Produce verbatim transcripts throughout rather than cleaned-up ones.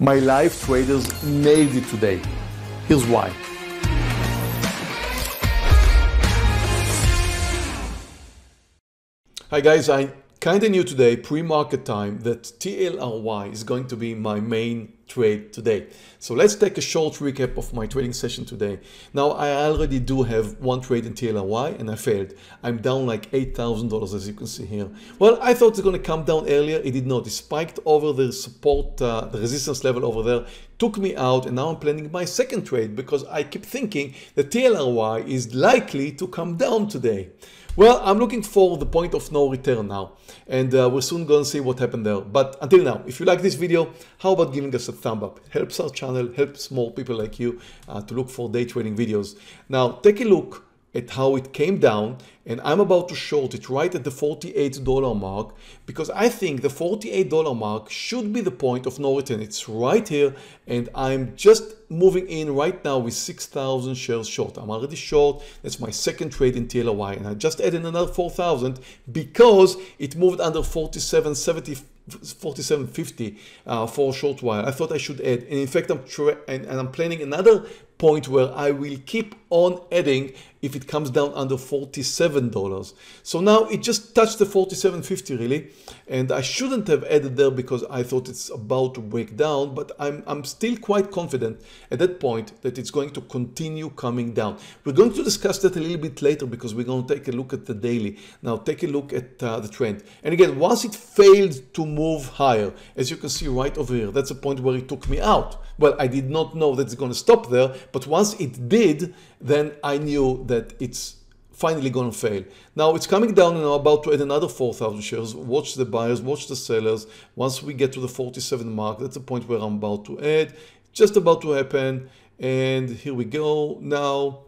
My live traders nailed it today. Here's why. Hi guys, I kinda knew today, pre-market time, that T L R Y is going to be my main trade today. So let's take a short recap of my trading session today. Now, I already do have one trade in T L R Y and I failed. I'm down like eight thousand dollars, as you can see here. Well, I thought it's going to come down earlier. It did not. It spiked over the support, uh, the resistance level over there, took me out, and now I'm planning my second trade because I keep thinking that T L R Y is likely to come down today. Well, I'm looking for the point of no return now, and uh, we're soon going to see what happened there. But until now, if you like this video, how about giving us a thumb up? It helps our channel, helps more people like you uh, to look for day trading videos. Now, take a look at how it came down, and I'm about to short it right at the forty-eight dollar mark, because I think the forty-eight dollar mark should be the point of no return. It's right here, and I'm just moving in right now with six thousand shares short. I'm already short. That's my second trade in T L R Y, and I just added another four thousand because it moved under forty-seven seventy, forty-seven fifty uh, for a short while. I thought I should add, and in fact, I'm and, and I'm planning another point where I will keep on adding if it comes down under forty-seven dollars. So now it just touched the forty-seven fifty really, and I shouldn't have added there because I thought it's about to break down, but I'm, I'm still quite confident at that point that it's going to continue coming down. We're going to discuss that a little bit later because we're going to take a look at the daily. Now take a look at uh, the trend. And again, once it failed to move higher, as you can see right over here, that's a point where it took me out. Well, I did not know that it's going to stop there, but once it did, then I knew that it's finally going to fail. Now it's coming down, and I'm about to add another four thousand shares. Watch the buyers, watch the sellers. Once we get to the forty-seven mark, that's the point where I'm about to add. Just about to happen, and here we go now.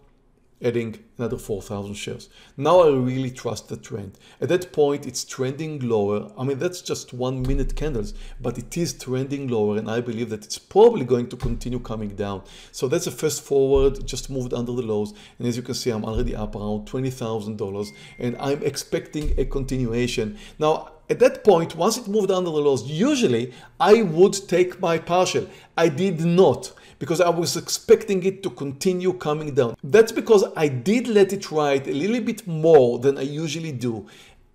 Adding another four thousand shares. Now I really trust the trend. At that point, it's trending lower. I mean, that's just one minute candles, but it is trending lower, and I believe that it's probably going to continue coming down. So that's a fast forward, just moved under the lows. And as you can see, I'm already up around twenty thousand dollars, and I'm expecting a continuation. Now, at that point, once it moved under the lows, usually I would take my partial. I did not, because I was expecting it to continue coming down. That's because I did let it ride a little bit more than I usually do.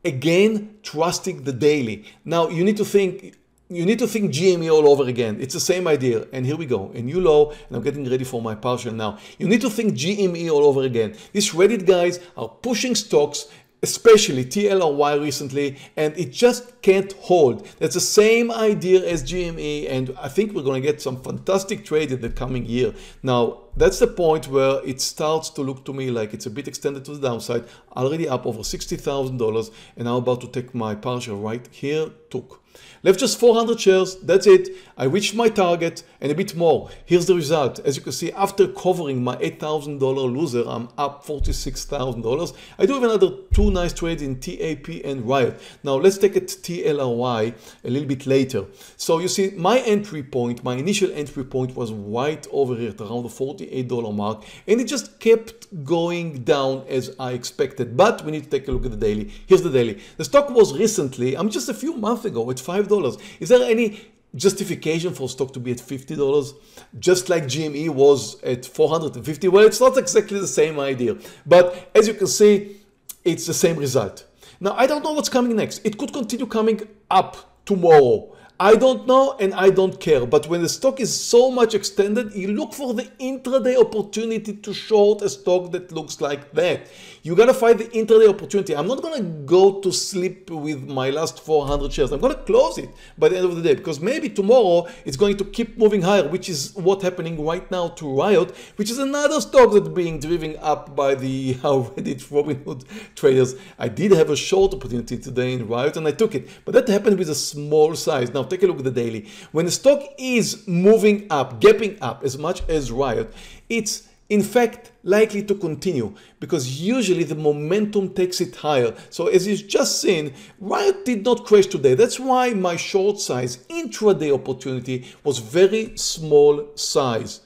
Again, trusting the daily. Now you need to think, you need to think G M E all over again. It's the same idea. And here we go, a new low, and I'm getting ready for my partial now. You need to think G M E all over again. These Reddit guys are pushing stocks, especially T L R Y recently, and it just can't hold. That's the same idea as G M E, and I think we're going to get some fantastic trade in the coming year. Now, that's the point where it starts to look to me like it's a bit extended to the downside, already up over sixty thousand dollars, and I'm about to take my partial right here, took. Left just four hundred shares, that's it. I reached my target and a bit more. Here's the result. As you can see, after covering my eight thousand dollar loser, I'm up forty-six thousand dollars. I do have another two nice trades in T A P and Riot. Now let's take it T L R Y a little bit later. So you see, my entry point, my initial entry point was right over here at around the forty-eight dollar mark, and it just kept going down as I expected. But we need to take a look at the daily. Here's the daily. The stock was recently, I mean, just a few months ago, at five dollars. Is there any justification for stock to be at fifty dollars? Just like G M E was at four hundred fifty. Well, it's not exactly the same idea, but as you can see, it's the same result. Now, I don't know what's coming next. It could continue coming up tomorrow. I don't know, and I don't care, but when the stock is so much extended, you look for the intraday opportunity to short a stock that looks like that. You gotta find the intraday opportunity. I'm not gonna go to sleep with my last four hundred shares. I'm gonna close it by the end of the day, because maybe tomorrow it's going to keep moving higher, which is what's happening right now to Riot, which is another stock that's being driven up by the uh, Reddit Robinhood traders. I did have a short opportunity today in Riot, and I took it, but that happened with a small size. Now, take a look at the daily. When the stock is moving up, gapping up as much as Riot, it's in fact likely to continue, because usually the momentum takes it higher. So as you've just seen, Riot did not crash today. That's why my short size intraday opportunity was very small size.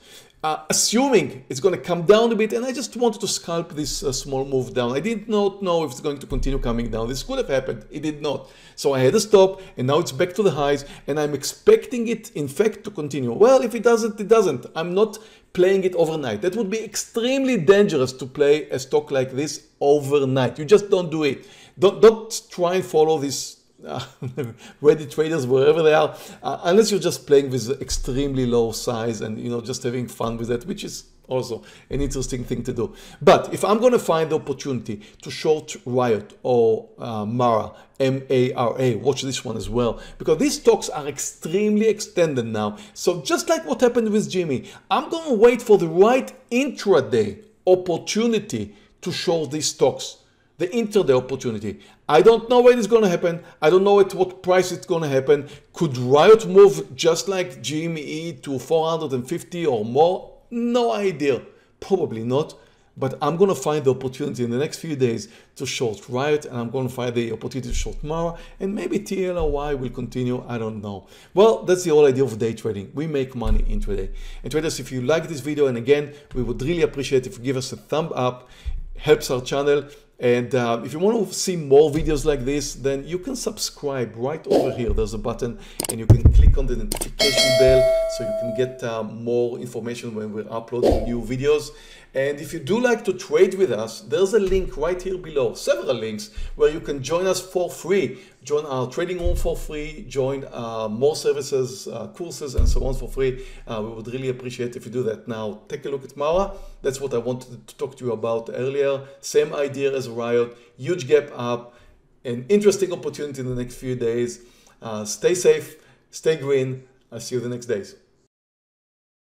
uh, assuming it's going to come down a bit, and I just wanted to scalp this uh, small move down. I did not know if it's going to continue coming down. This could have happened. It did not. So I had a stop, and now it's back to the highs, and I'm expecting it, in fact, to continue. Well, if it doesn't, it doesn't. I'm not playing it overnight. That would be extremely dangerous to play a stock like this overnight. You just don't do it. Don't, don't try and follow this Uh, Reddit traders, wherever they are, uh, unless you're just playing with extremely low size and, you know, just having fun with that, which is also an interesting thing to do. But if I'm going to find the opportunity to short Riot or uh, Mara, M A R A, watch this one as well, because these stocks are extremely extended now. So just like what happened with G M E, I'm going to wait for the right intraday opportunity to short these stocks. The intraday opportunity. I don't know when it's going to happen. I don't know at what price it's going to happen. Could Riot move just like G M E to four hundred fifty or more? No idea. Probably not. But I'm going to find the opportunity in the next few days to short Riot, and I'm going to find the opportunity to short Mara, and maybe T L R Y will continue. I don't know. Well, that's the whole idea of day trading. We make money intraday. And traders, if you like this video, and again, we would really appreciate if you give us a thumb up. Helps our channel. And uh, if you want to see more videos like this, then you can subscribe right over here. There's a button, and you can click on the notification bell so you can get uh, more information when we're uploading new videos. And if you do like to trade with us, there's a link right here below, several links, where you can join us for free. Join our trading room for free, join uh, more services, uh, courses, and so on for free. Uh, we would really appreciate if you do that. Now, take a look at Mara. That's what I wanted to talk to you about earlier. Same idea as Riot, huge gap up, an interesting opportunity in the next few days. Uh, stay safe, stay green. I'll see you the next days.